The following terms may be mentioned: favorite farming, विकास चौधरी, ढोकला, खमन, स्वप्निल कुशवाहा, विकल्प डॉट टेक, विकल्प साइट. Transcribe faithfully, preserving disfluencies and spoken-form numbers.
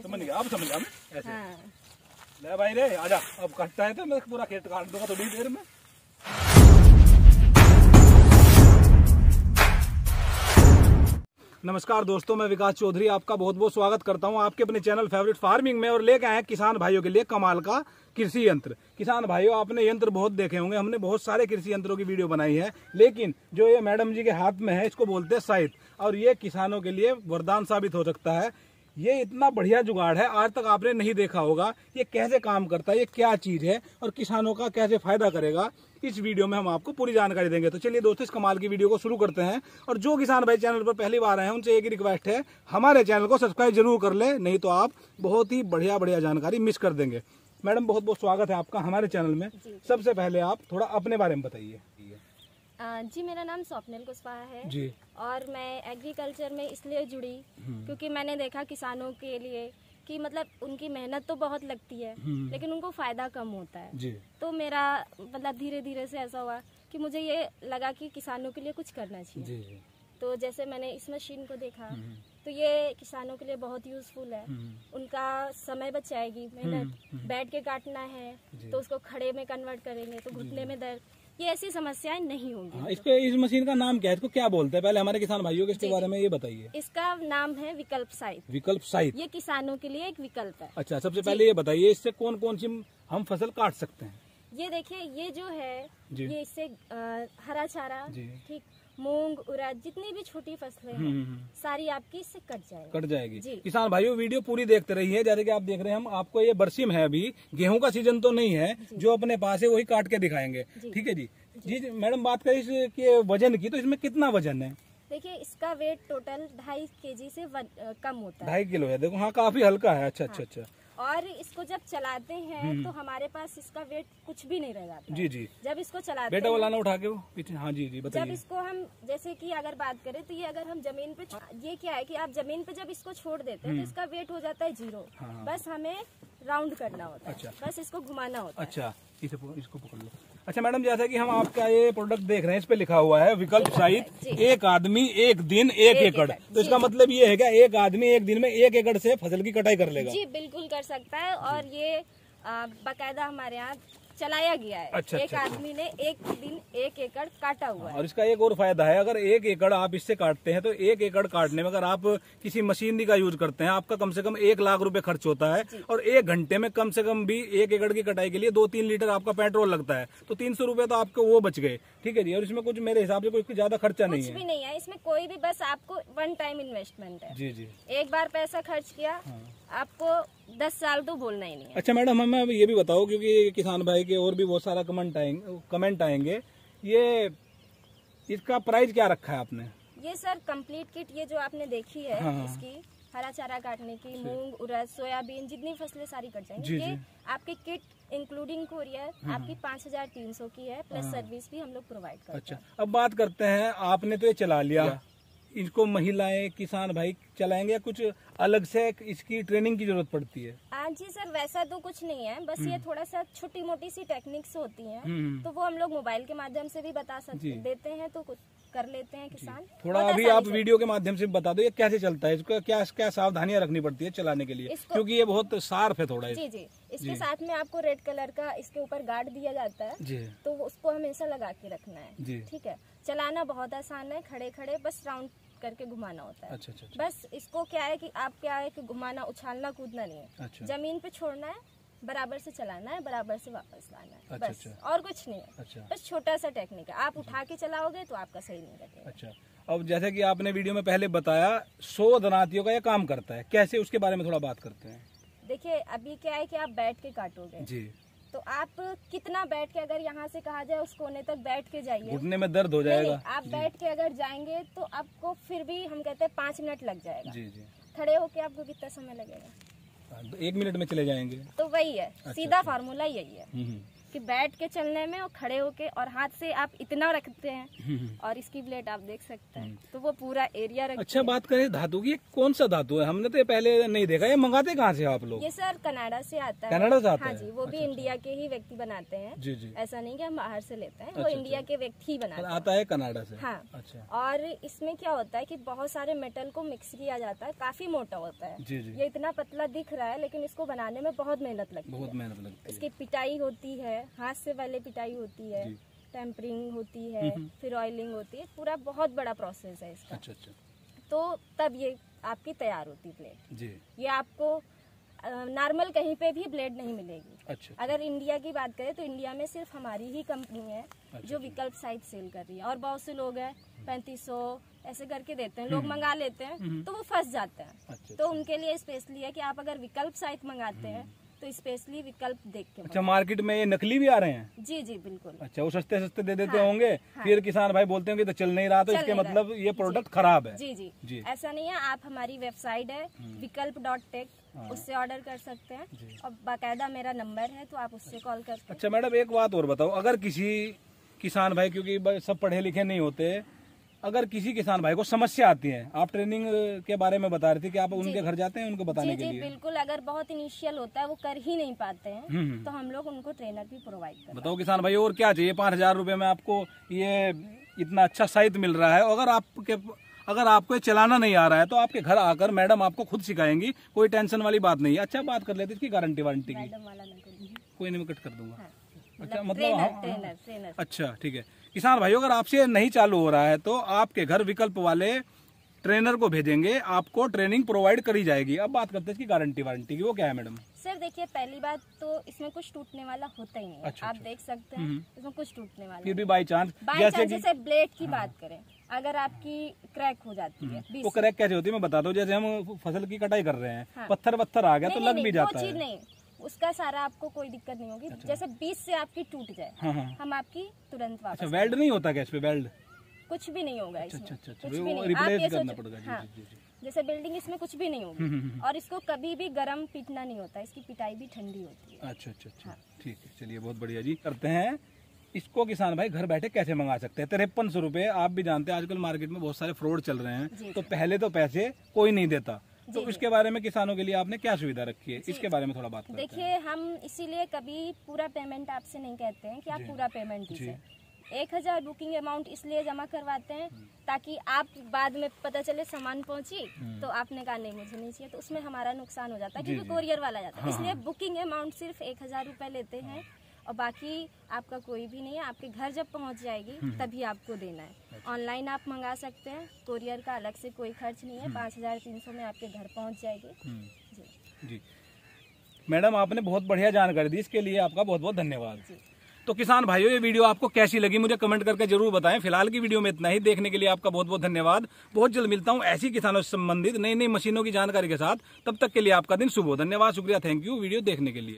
समझ गया आप समझ गया ऐसे हाँ। ले भाई रे आजा अब कटता है तो मैं पूरा खेत काट दूंगा थोड़ी देर में। नमस्कार दोस्तों, मैं विकास चौधरी आपका बहुत बहुत स्वागत करता हूं आपके अपने चैनल फेवरेट फार्मिंग में। और लेके आए हैं किसान भाइयों के लिए कमाल का कृषि यंत्र। किसान भाइयों आपने यंत्र बहुत देखे होंगे, हमने बहुत सारे कृषि यंत्रों की वीडियो बनाई है, लेकिन जो ये मैडम जी के हाथ में है इसको बोलते हैं साइट। और ये किसानों के लिए वरदान साबित हो सकता है। ये इतना बढ़िया जुगाड़ है, आज तक आपने नहीं देखा होगा। ये कैसे काम करता है, ये क्या चीज़ है और किसानों का कैसे फायदा करेगा, इस वीडियो में हम आपको पूरी जानकारी देंगे। तो चलिए दोस्तों, इस कमाल की वीडियो को शुरू करते हैं। और जो किसान भाई चैनल पर पहली बार आए हैं उनसे एक ही रिक्वेस्ट है, हमारे चैनल को सब्सक्राइब जरूर कर ले, नहीं तो आप बहुत ही बढ़िया बढ़िया जानकारी मिस कर देंगे। मैडम बहुत बहुत स्वागत है आपका हमारे चैनल में। सबसे पहले आप थोड़ा अपने बारे में बताइए। जी, मेरा नाम स्वप्निल कुशवाहा है जी। और मैं एग्रीकल्चर में इसलिए जुड़ी क्योंकि मैंने देखा किसानों के लिए कि मतलब उनकी मेहनत तो बहुत लगती है लेकिन उनको फायदा कम होता है जी। तो मेरा मतलब धीरे धीरे से ऐसा हुआ कि मुझे ये लगा कि किसानों के लिए कुछ करना चाहिए जी। तो जैसे मैंने इस मशीन को देखा तो ये किसानों के लिए बहुत यूजफुल है, उनका समय बचाएगी। मेहनत बैठ के काटना है तो उसको खड़े में कन्वर्ट करेंगे तो घुटने में दर्द, ये ऐसी समस्याएं नहीं होंगी। हाँ, इसको इस मशीन का नाम क्या है, इसको क्या बोलते हैं, पहले हमारे किसान भाइयों के इसके बारे में ये बताइए। इसका नाम है विकल्प साइट। विकल्प साइट ये किसानों के लिए एक विकल्प है। अच्छा, सबसे पहले ये बताइए इससे कौन कौन सी हम फसल काट सकते हैं। ये देखिए, ये जो है ये इससे हरा चारा, ठीक, मूंग, उड़द, जितनी भी छोटी फसलें हैं सारी आपकी इससे कट जाएगी कट जाएगी किसान भाइयों वीडियो पूरी देखते रहिए। जैसे कि आप देख रहे हैं, हम आपको ये बरसीम है, अभी गेहूं का सीजन तो नहीं है, जो अपने पास है वही काट के दिखाएंगे। ठीक है जी जी, जी मैडम बात करें इसके वजन की, तो इसमें कितना वजन है? देखिए इसका वेट टोटल ढाई के जी से कम होता है, ढाई किलो है। देखो हाँ, काफी हल्का है। अच्छा अच्छा अच्छा। और इसको जब चलाते हैं तो हमारे पास इसका वेट कुछ भी नहीं रह जाता जी जी। जब इसको चलाते बेटा वाला ना उठा के वो पीछे, हाँ जी जी बताइए। जब इसको हम जैसे कि अगर बात करें तो ये अगर हम जमीन पे, ये क्या है कि आप जमीन पे जब इसको छोड़ देते हैं तो इसका वेट हो जाता है जीरो। हाँ। बस हमें राउंड करना होता है। अच्छा। बस इसको घुमाना होता है। अच्छा, इसको पकड़ लो। अच्छा मैडम, जैसा कि हम आपका ये प्रोडक्ट देख रहे हैं, इस पे लिखा हुआ है विकल्प साइट, एक आदमी एक दिन एक एकड़। तो इसका मतलब ये है क्या, एक आदमी एक दिन में एक एकड़ से फसल की कटाई कर लेगा? जी बिल्कुल कर सकता है। और ये बाकायदा हमारे यहाँ चलाया गया है। अच्छा, एक अच्छा, आदमी ने एक दिन एक एकड़ काटा हुआ है। और इसका एक और फायदा है, अगर एक एकड़ आप इससे काटते हैं तो एक एकड़ काटने में अगर आप किसी मशीनरी का यूज करते हैं आपका कम से कम एक लाख रुपए खर्च होता है। और एक घंटे में कम से कम भी एक एकड़ की कटाई के लिए दो तीन लीटर आपका पेट्रोल लगता है, तो तीन सौ रुपए तो आपको वो बच गए। ठीक है जी। और इसमें कुछ मेरे हिसाब से कोई ज्यादा खर्चा नहीं है, नहीं है इसमें कोई भी, बस आपको वन टाइम इन्वेस्टमेंट है जी जी। एक बार पैसा खर्च किया, आपको दस साल तो बोलना ही नहीं है। अच्छा मैडम, हमें अब ये भी बताओ, क्योंकि किसान भाई के और भी बहुत सारा कमेंट आएंगे कमेंट आएंगे ये इसका प्राइस क्या रखा है आपने? ये सर कंप्लीट किट, ये जो आपने देखी है, हाँ। इसकी हरा चारा काटने की, मूंग, उड़द, सोयाबीन, जितनी फसलें सारी कट जाएंगी। ये आपकी किट इंक्लूडिंग कोरियर आपकी पाँच हजार तीन सौ की है, प्लस सर्विस भी हम लोग प्रोवाइड करते हैं। अच्छा, अब बात करते हैं, आपने तो ये चला लिया, इसको महिलाएं किसान भाई चलाएंगे या कुछ अलग से इसकी ट्रेनिंग की जरूरत पड़ती है? आज जी सर वैसा तो कुछ नहीं है, बस ये थोड़ा सा छोटी मोटी सी टेक्निक्स होती हैं तो वो हम लोग मोबाइल के माध्यम से भी बता सकते देते हैं, तो कुछ कर लेते हैं किसान। थोड़ा अभी आप वीडियो के माध्यम से बता दो ये कैसे चलता है, इसको क्या क्या सावधानियां रखनी पड़ती है चलाने के लिए, क्योंकि ये बहुत शार्प है थोड़ा। जी जी, इसके साथ में आपको रेड कलर का इसके ऊपर गार्ड दिया जाता है तो उसको हमेशा लगा के रखना है। ठीक है, चलाना बहुत आसान है, खड़े खड़े बस राउंड करके घुमाना होता है। अच्छा, अच्छा, बस इसको क्या है कि आप क्या है कि घुमाना, उछालना, कूदना नहीं है। अच्छा, जमीन पे छोड़ना है, बराबर से चलाना है, बराबर से वापस लाना है। अच्छा, बस अच्छा, और कुछ नहीं है। अच्छा, बस छोटा सा टेक्निक है, आप उठा के चलाओगे तो आपका सही नहीं रहेगा। अच्छा, अब जैसे कि आपने वीडियो में पहले बताया सौ धनातियों का यह काम करता है, कैसे उसके बारे में थोड़ा बात करते हैं। देखिये अभी क्या है कि आप बैठ के काटोगे जी, तो आप कितना बैठ के, अगर यहाँ से कहा जाए उस कोने तक बैठ के जाइए, घुटने में दर्द हो जाएगा। आप बैठ के अगर जाएंगे तो आपको फिर भी हम कहते हैं पाँच मिनट लग जाएगा जी जी। खड़े होके आपको कितना समय लगेगा? एक मिनट में चले जाएंगे। तो वही है, अच्छा, सीधा अच्छा, फार्मूला यही है कि बैठ के चलने में और खड़े होके और हाथ से आप इतना रखते हैं और इसकी ब्लेड आप देख सकते हैं तो वो पूरा एरिया रखते हैं। अच्छा बात करें धातु की, कौन सा धातु है? हमने तो पहले नहीं देखा। ये मंगाते कहाँ से आप लोग? ये सर कनाडा से आता है। कनाडा से आता है? हाँ जी, वो भी इंडिया के ही व्यक्ति बनाते हैं। जी जी, ऐसा नहीं कि हम बाहर से लेते हैं, वो इंडिया के व्यक्ति ही बनाते हैं। आता है कनाडा से? हाँ। और इसमें क्या होता है कि बहुत सारे मेटल को मिक्स किया जाता है, काफी मोटा होता है। ये इतना पतला दिख रहा है लेकिन इसको बनाने में बहुत मेहनत लगती है। बहुत मेहनत लगती है। इसकी पिटाई होती है, हाथ से पहले पिटाई होती है, टेम्परिंग होती है, फिर ऑयलिंग होती है, पूरा बहुत बड़ा प्रोसेस है इसका। अच्छा अच्छा। तो तब ये आपकी तैयार होती प्लेट। जी। ये आपको नॉर्मल कहीं पे भी ब्लेड नहीं मिलेगी। अच्छा। अगर इंडिया की बात करें तो इंडिया में सिर्फ हमारी ही कंपनी है जो विकल्प साइट सेल कर रही है, और बहुत से लोग हैं पैंतीस सौ ऐसे करके देते हैं, लोग मंगा लेते हैं तो वो फंस जाते हैं। तो उनके लिए स्पेशली है कि आप अगर विकल्प साइट मंगाते हैं तो स्पेशली विकल्प देख के। अच्छा, मार्केट में ये नकली भी आ रहे हैं? जी जी बिल्कुल। अच्छा, वो सस्ते सस्ते दे देते हाँ, होंगे हाँ, फिर किसान भाई बोलते होंगे तो चल नहीं रहा, तो इसके मतलब ये प्रोडक्ट खराब है। जी जी, जी ऐसा नहीं है। आप हमारी वेबसाइट है विकल्प डॉट टेक, उससे ऑर्डर कर सकते हैं और बाकायदा मेरा नंबर है तो आप उससे कॉल कर सकते हैं। अच्छा मैडम, एक बात और बताओ, अगर किसी किसान भाई, क्योंकि सब पढ़े लिखे नहीं होते, अगर किसी किसान भाई को समस्या आती है, आप ट्रेनिंग के बारे में बता रहे थे कि आप उनके घर जाते हैं उनको बताने जी, के जी, लिए? बिल्कुल, अगर बहुत इनिशियल होता है वो कर ही नहीं पाते हैं तो हम लोग उनको ट्रेनर भी प्रोवाइड करते हैं। बताओ किसान भाई और क्या चाहिए? पाँच हजार रुपए में आपको ये इतना अच्छा साइट मिल रहा है, अगर आपके अगर आपको चलाना नहीं आ रहा है तो आपके घर आकर मैडम आपको खुद सिखाएंगी, कोई टेंशन वाली बात नहीं है। अच्छा बात कर लेते, इसकी गारंटी वारंटी की कोई नहीं, मैं कट कर दूंगा। अच्छा मतलब, अच्छा ठीक है। किसान भाइयों, अगर आपसे नहीं चालू हो रहा है तो आपके घर विकल्प वाले ट्रेनर को भेजेंगे, आपको ट्रेनिंग प्रोवाइड करी जाएगी। अब बात करते हैं इसकी गारंटी वारंटी की, वो क्या है मैडम? सर देखिए, पहली बात तो इसमें कुछ टूटने वाला होता ही नहीं। अच्छा, आप अच्छा। देख सकते हैं इसमें कुछ टूटने वाला, फिर भी बाई चांस जैसे, जैसे ब्लेड की हाँ। बात करें, अगर आपकी क्रैक हो जाती है, वो क्रैक कैसे होती है मैं बता दो। जैसे हम फसल की कटाई कर रहे हैं, पत्थर पत्थर आ गया तो लग भी जाता है, उसका सारा आपको कोई दिक्कत नहीं होगी। अच्छा। जैसे बीस से आपकी टूट जाए हाँ हाँ। हम आपकी तुरंत वापस। अच्छा, वेल्ड नहीं होता क्या इसपे? वेल्ड कुछ भी नहीं होगा इसमें। अच्छा, अच्छा, अच्छा, कुछ भी नहीं, आप ये सोचो जैसे बिल्डिंग, इसमें कुछ भी नहीं होगी और इसको कभी भी गर्म पीटना नहीं होता, इसकी पिटाई भी ठंडी होती है। अच्छा अच्छा, ठीक है, चलिए बहुत बढ़िया जी। करते हैं इसको किसान भाई घर बैठे कैसे मंगा सकते हैं? तिरपन सौ रूपये, आप भी जानते हैं आजकल मार्केट में बहुत सारे फ्रॉड चल रहे हैं, तो पहले तो पैसे कोई नहीं देता, तो इसके बारे में किसानों के लिए आपने क्या सुविधा रखी है, इसके बारे में थोड़ा बात करते हैं। देखिए, हम इसीलिए कभी पूरा पेमेंट आपसे नहीं कहते हैं कि आप पूरा पेमेंट दीजिए। एक हजार बुकिंग अमाउंट इसलिए जमा करवाते हैं ताकि आप बाद में पता चले सामान पहुंची तो आपने कहा नहीं मुझे नहीं चाहिए, तो उसमें हमारा नुकसान हो जाता है क्योंकि कोरियर वाला जाता है। इसलिए बुकिंग अमाउंट सिर्फ एक हजार रुपए लेते हैं और बाकी आपका कोई भी नहीं है, आपके घर जब पहुंच जाएगी तभी आपको देना है। ऑनलाइन आप मंगा सकते हैं, कोरियर का अलग से कोई खर्च नहीं है, पाँच हजार तीन सौ में आपके घर पहुंच जाएगी। जी जी मैडम, आपने बहुत बढ़िया जानकारी दी, इसके लिए आपका बहुत बहुत धन्यवाद। तो किसान भाइयों, ये वीडियो आपको कैसी लगी मुझे कमेंट करके जरूर बताएं। फिलहाल की वीडियो में इतना ही, देखने के लिए आपका बहुत बहुत धन्यवाद। बहुत जल्द मिलता हूं ऐसी किसानों से संबंधित नई नई मशीनों की जानकारी के साथ, तब तक के लिए आपका दिन शुभ हो। धन्यवाद, शुक्रिया, थैंक यू वीडियो देखने के लिए।